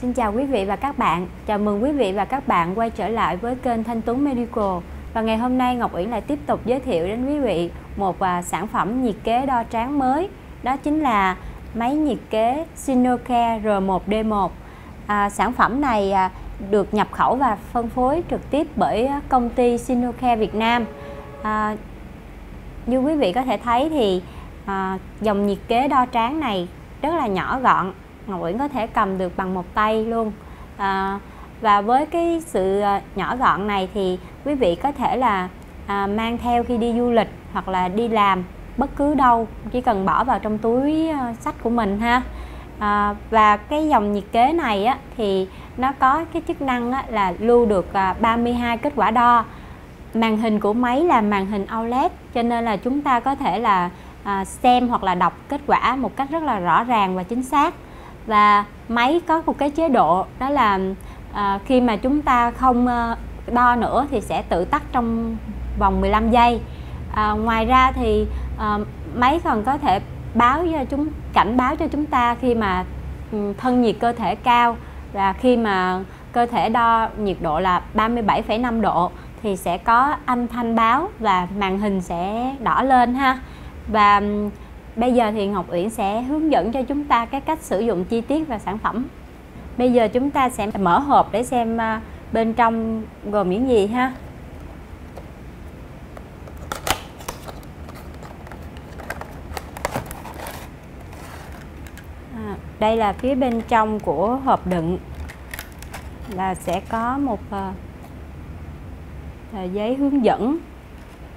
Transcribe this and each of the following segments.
Xin chào quý vị và các bạn. Chào mừng quý vị và các bạn quay trở lại với kênh Thanh Tuấn Medical. Và ngày hôm nay Ngọc Uyển lại tiếp tục giới thiệu đến quý vị một sản phẩm nhiệt kế đo tráng mới. Đó chính là máy nhiệt kế Sinocare F1D1. Sản phẩm này được nhập khẩu và phân phối trực tiếp bởi công ty Sinocare Việt Nam. Như quý vị có thể thấy thì dòng nhiệt kế đo tráng này rất là nhỏ gọn, Ngọc Uyển có thể cầm được bằng một tay luôn. Và với cái sự nhỏ gọn này thì quý vị có thể là mang theo khi đi du lịch hoặc là đi làm bất cứ đâu, chỉ cần bỏ vào trong túi sách của mình ha. Và cái dòng nhiệt kế này á, thì nó có cái chức năng á, là lưu được 32 kết quả đo. Màn hình của máy là màn hình OLED, cho nên là chúng ta có thể là xem hoặc là đọc kết quả một cách rất là rõ ràng và chính xác. Và máy có một cái chế độ đó là khi mà chúng ta không đo nữa thì sẽ tự tắt trong vòng 15 giây. Ngoài ra thì máy còn có thể cảnh báo cho chúng ta khi mà thân nhiệt cơ thể cao, và khi mà cơ thể đo nhiệt độ là 37,5 độ thì sẽ có âm thanh báo và màn hình sẽ đỏ lên ha. Và bây giờ thì Ngọc Uyển sẽ hướng dẫn cho chúng ta cái cách sử dụng chi tiết và sản phẩm. Bây giờ chúng ta sẽ mở hộp để xem bên trong gồm những gì ha. Đây là phía bên trong của hộp đựng, là sẽ có một giấy hướng dẫn,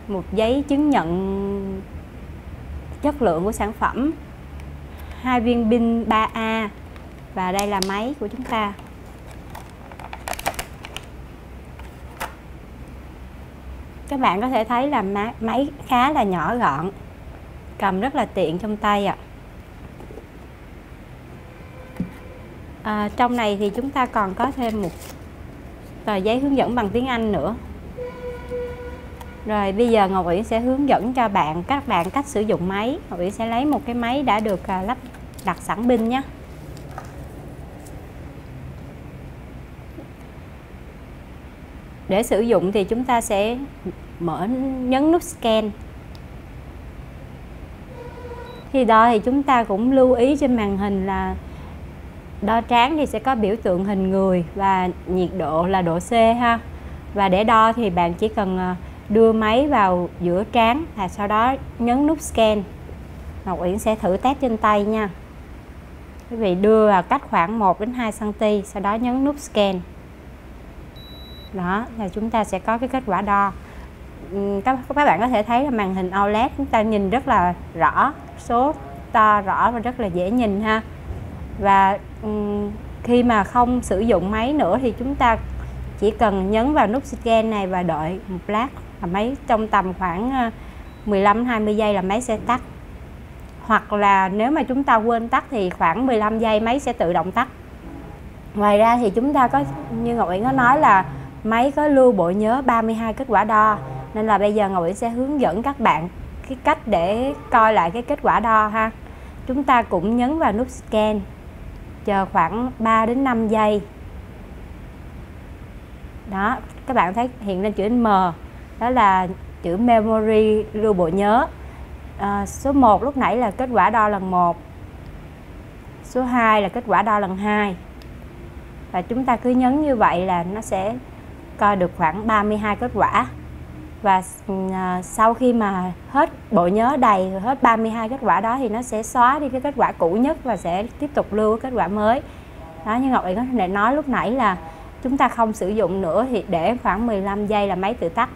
một giấy chứng nhận chất lượng của sản phẩm, hai viên pin 3A, và đây là máy của chúng ta. Các bạn có thể thấy là máy khá là nhỏ gọn, cầm rất là tiện trong tay ạ. Trong này thì chúng ta còn có thêm một tờ giấy hướng dẫn bằng tiếng Anh nữa. Rồi bây giờ Ngọc Uyển sẽ hướng dẫn cho các bạn cách sử dụng máy. Ngọc Uyển sẽ lấy một cái máy đã được lắp đặt sẵn pin nhé. Để sử dụng thì chúng ta sẽ nhấn nút scan. Khi đó thì chúng ta cũng lưu ý trên màn hình là đo tráng thì sẽ có biểu tượng hình người và nhiệt độ là độ C ha. Và để đo thì bạn chỉ cần đưa máy vào giữa trán và sau đó nhấn nút scan. Ngọc Uyển sẽ thử test trên tay nha. Quý vị đưa vào cách khoảng 1 đến 2 cm, sau đó nhấn nút scan. Đó, là chúng ta sẽ có cái kết quả đo. Các bạn có thể thấy là màn hình OLED chúng ta nhìn rất là rõ, số to rõ và rất là dễ nhìn ha. Và khi mà không sử dụng máy nữa thì chúng ta chỉ cần nhấn vào nút scan này và đợi một lát, là máy trong tầm khoảng 15-20 giây là máy sẽ tắt. Hoặc là nếu mà chúng ta quên tắt thì khoảng 15 giây máy sẽ tự động tắt. Ngoài ra thì chúng ta có, như Ngọc Uyển có nói là máy có lưu bộ nhớ 32 kết quả đo. Nên là bây giờ Ngọc Uyển sẽ hướng dẫn các bạn cái cách để coi lại cái kết quả đo ha. Chúng ta cũng nhấn vào nút scan, chờ khoảng 3 đến 5 giây. Đó, các bạn thấy hiện lên chữ M, đó là chữ memory, lưu bộ nhớ. Số 1 lúc nãy là kết quả đo lần 1, số 2 là kết quả đo lần 2. Và chúng ta cứ nhấn như vậy là nó sẽ coi được khoảng 32 kết quả. Và sau khi mà hết bộ nhớ đầy, hết 32 kết quả đó thì nó sẽ xóa đi cái kết quả cũ nhất và sẽ tiếp tục lưu cái kết quả mới. Đó, như Ngọc Uyển có nói lúc nãy là chúng ta không sử dụng nữa thì để khoảng 15 giây là máy tự tắt.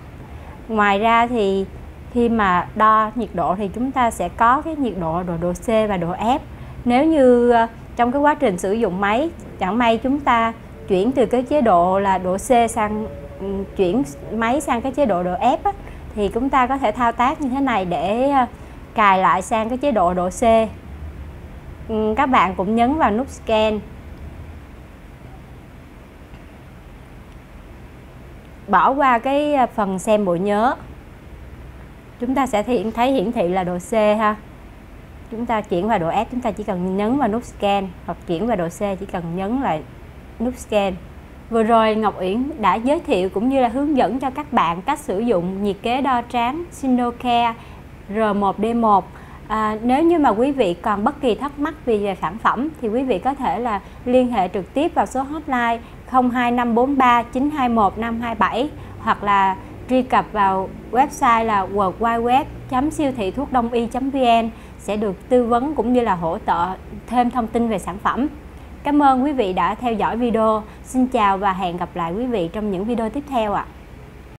Ngoài ra thì khi mà đo nhiệt độ thì chúng ta sẽ có cái nhiệt độ, độ C và độ F. Nếu như trong cái quá trình sử dụng máy chẳng may chúng ta chuyển từ cái chế độ là độ C sang cái chế độ độ F á, thì chúng ta có thể thao tác như thế này để cài lại sang cái chế độ độ C. Các bạn cũng nhấn vào nút scan, bỏ qua cái phần xem bộ nhớ, chúng ta sẽ thấy hiển thị là độ C ha. Chúng ta chuyển vào độ F, chúng ta chỉ cần nhấn vào nút scan, hoặc chuyển vào độ C chỉ cần nhấn lại nút scan. Vừa rồi Ngọc Uyển đã giới thiệu cũng như là hướng dẫn cho các bạn cách sử dụng nhiệt kế đo tráng Sinocare R1D1. Nếu như mà quý vị còn bất kỳ thắc mắc về sản phẩm thì quý vị có thể là liên hệ trực tiếp vào số hotline 02543 921 527 hoặc là truy cập vào website là www.siêu thị thuốc đông y.vn sẽ được tư vấn cũng như là hỗ trợ thêm thông tin về sản phẩm. Cảm ơn quý vị đã theo dõi video. Xin chào và hẹn gặp lại quý vị trong những video tiếp theo ạ.